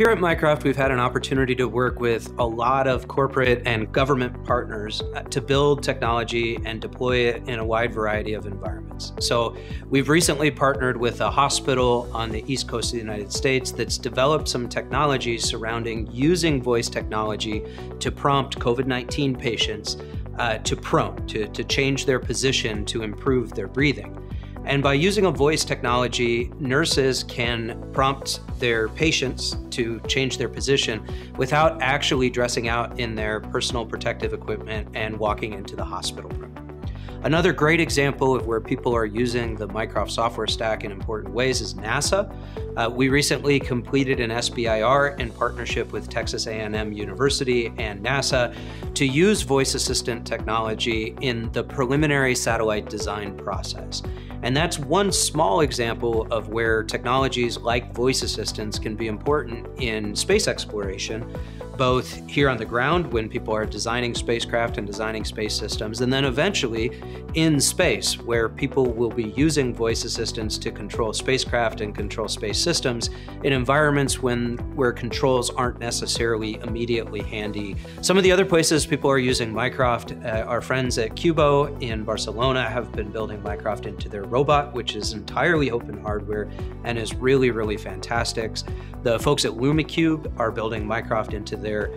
Here at Mycroft, we've had an opportunity to work with a lot of corporate and government partners to build technology and deploy it in a wide variety of environments. So we've recently partnered with a hospital on the East Coast of the United States that's developed some technology surrounding using voice technology to prompt COVID-19 patients to prone, to change their position to improve their breathing. And by using a voice technology, nurses can prompt their patients to change their position without actually dressing out in their personal protective equipment and walking into the hospital room. Another great example of where people are using the Mycroft software stack in important ways is NASA. We recently completed an SBIR in partnership with Texas A&M University and NASA to use voice assistant technology in the preliminary satellite design process. And that's one small example of where technologies like voice assistants can be important in space exploration, both here on the ground when people are designing spacecraft and designing space systems, and then eventually in space where people will be using voice assistants to control spacecraft and control space systems in environments where controls aren't necessarily immediately handy. Some of the other places people are using Mycroft, our friends at Cubo in Barcelona have been building Mycroft into their robot, which is entirely open hardware and is really, really fantastic. The folks at LumiCube are building Mycroft into their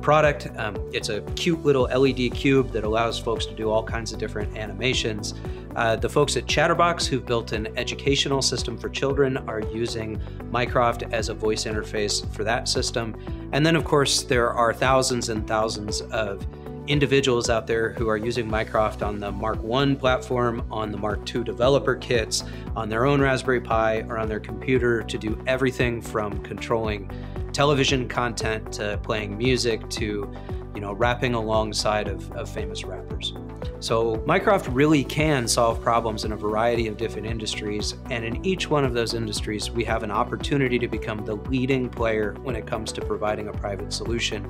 product. It's a cute little LED cube that allows folks to do all kinds of different animations. The folks at Chatterbox, who've built an educational system for children, are using Mycroft as a voice interface for that system. And then, of course, there are thousands and thousands of individuals out there who are using Mycroft on the Mark 1 platform, on the Mark 2 developer kits, on their own Raspberry Pi, or on their computer to do everything from controlling television content to playing music to, you know, rapping alongside of famous rappers. So Mycroft really can solve problems in a variety of different industries, and in each one of those industries we have an opportunity to become the leading player when it comes to providing a private solution.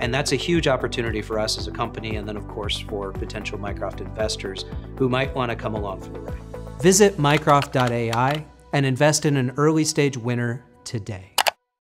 And that's a huge opportunity for us as a company, and then of course for potential Mycroft investors who might want to come along for the ride. Visit mycroft.ai and invest in an early stage winner today.